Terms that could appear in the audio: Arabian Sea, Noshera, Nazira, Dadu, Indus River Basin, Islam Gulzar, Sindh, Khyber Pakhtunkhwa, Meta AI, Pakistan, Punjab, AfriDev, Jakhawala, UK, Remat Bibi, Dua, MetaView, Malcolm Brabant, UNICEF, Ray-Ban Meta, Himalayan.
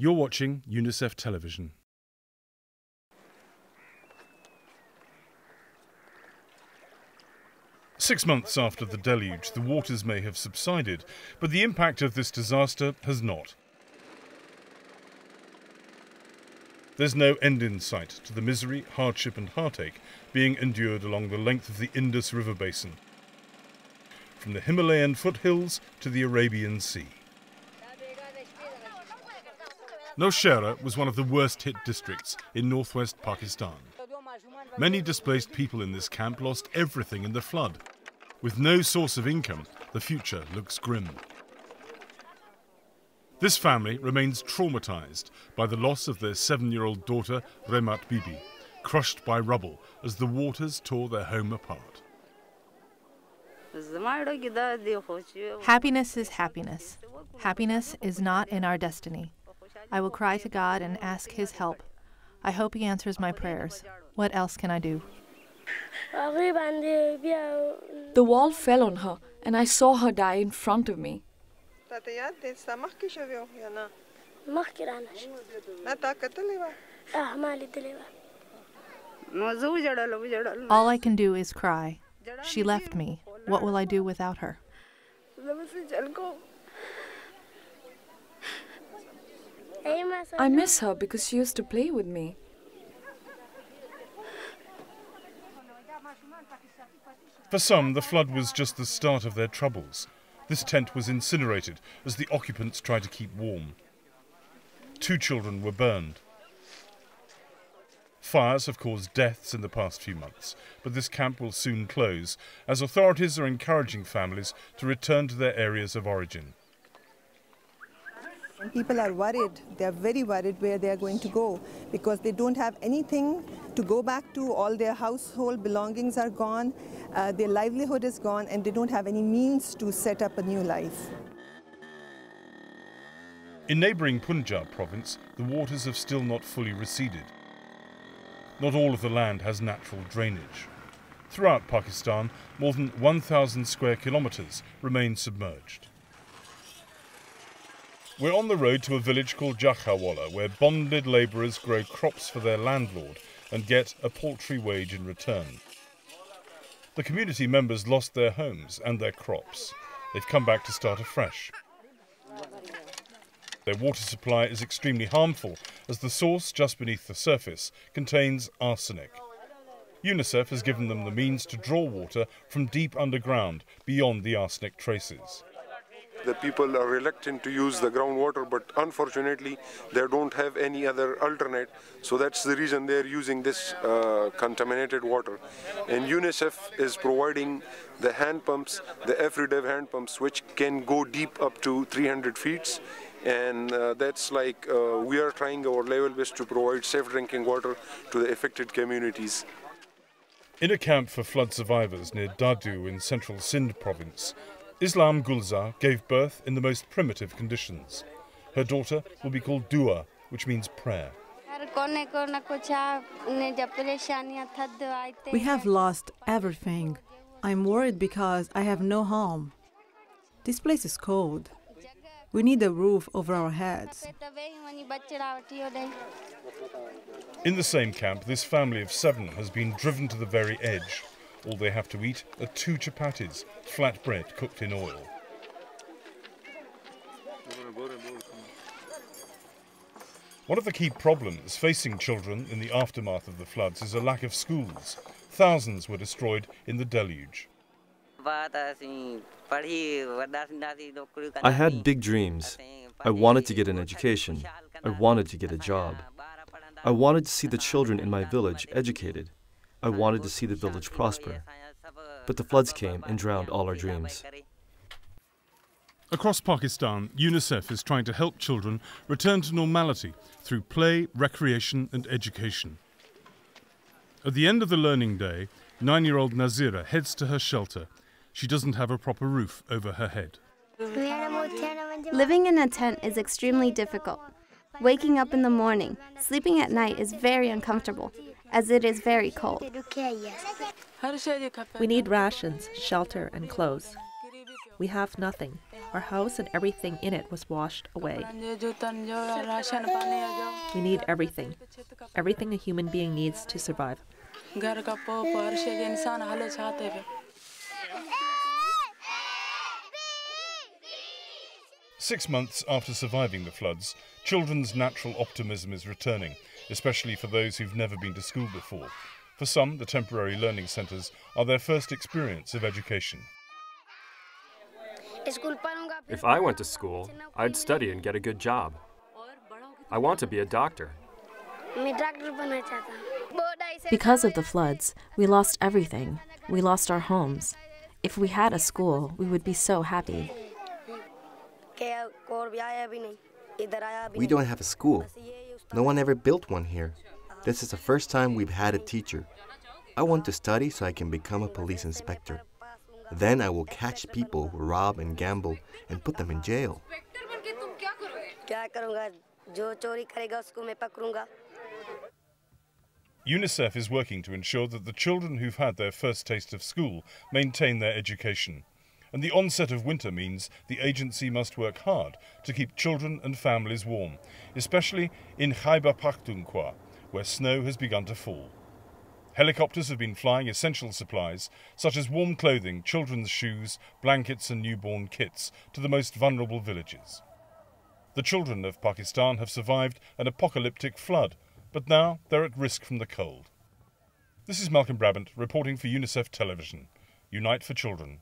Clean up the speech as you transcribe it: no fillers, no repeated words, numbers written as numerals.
You're watching UNICEF Television.6 months after the deluge, the waters may have subsided, but the impact of this disaster has not. There's no end in sight to the misery, hardship and heartache being endured along the length of the Indus River Basin, from the Himalayan foothills to the Arabian Sea. Noshera was one of the worst hit districts in northwest Pakistan. Many displaced people in this camp lost everything in the flood. With no source of income, the future looks grim. This family remains traumatized by the loss of their 7-year-old daughter, Remat Bibi, crushed by rubble as the waters tore their home apart. Happiness is happiness. Happiness is not in our destiny. I will cry to God and ask His help. I hope He answers my prayers. What else can I do? The wall fell on her, and I saw her die in front of me. All I can do is cry. She left me. What will I do without her? I miss her because she used to play with me. For some, the flood was just the start of their troubles. This tent was incinerated as the occupants tried to keep warm. 2 children were burned. Fires have caused deaths in the past few months, but this camp will soon close as authorities are encouraging families to return to their areas of origin. People are worried. They are very worried where they are going to go because they don't have anything to go back to. All their household belongings are gone, their livelihood is gone, and they don't have any means to set up a new life. In neighbouring Punjab province, the waters have still not fully receded. Not all of the land has natural drainage. Throughout Pakistan, more than 1,000 square kilometres remain submerged. We're on the road to a village called Jakhawala, where bonded labourers grow crops for their landlord and get a paltry wage in return. The community members lost their homes and their crops. They've come back to start afresh. Their water supply is extremely harmful, as the source just beneath the surface contains arsenic. UNICEF has given them the means to draw water from deep underground, beyond the arsenic traces. The people are reluctant to use the groundwater, but unfortunately they don't have any other alternate, so that's the reason they're using this contaminated water. And UNICEF is providing the hand pumps, the AfriDev hand pumps, which can go deep up to 300 feet. And that's like we are trying our level best to provide safe drinking water to the affected communities. In a camp for flood survivors near Dadu in central Sindh province, Islam Gulzar gave birth in the most primitive conditions. Her daughter will be called Dua, which means prayer. We have lost everything. I'm worried because I have no home. This place is cold. We need a roof over our heads. In the same camp, this family of 7 has been driven to the very edge. All they have to eat are 2 chapatis, flat bread cooked in oil. One of the key problems facing children in the aftermath of the floods is a lack of schools. Thousands were destroyed in the deluge. I had big dreams. I wanted to get an education. I wanted to get a job. I wanted to see the children in my village educated. I wanted to see the village prosper, but the floods came and drowned all our dreams. Across Pakistan, UNICEF is trying to help children return to normality through play, recreation and education. At the end of the learning day, 9-year-old Nazira heads to her shelter. She doesn't have a proper roof over her head. Living in a tent is extremely difficult. Waking up in the morning, sleeping at night is very uncomfortable, as it is very cold. We need rations, shelter and clothes. We have nothing. Our house and everything in it was washed away. We need everything. Everything a human being needs to survive.6 months after surviving the floods, children's natural optimism is returning, especially for those who've never been to school before. For some, the temporary learning centres are their first experience of education. If I went to school, I'd study and get a good job. I want to be a doctor. Because of the floods, we lost everything. We lost our homes. If we had a school, we would be so happy. We don't have a school. No one ever built one here. This is the first time we've had a teacher. I want to study so I can become a police inspector. Then I will catch people who rob and gamble and put them in jail. UNICEF is working to ensure that the children who've had their first taste of school maintain their education. And the onset of winter means the agency must work hard to keep children and families warm, especially in Khyber Pakhtunkhwa, where snow has begun to fall. Helicopters have been flying essential supplies, such as warm clothing, children's shoes, blankets and newborn kits, to the most vulnerable villages. The children of Pakistan have survived an apocalyptic flood, but now they're at risk from the cold. This is Malcolm Brabant reporting for UNICEF Television. Unite for Children.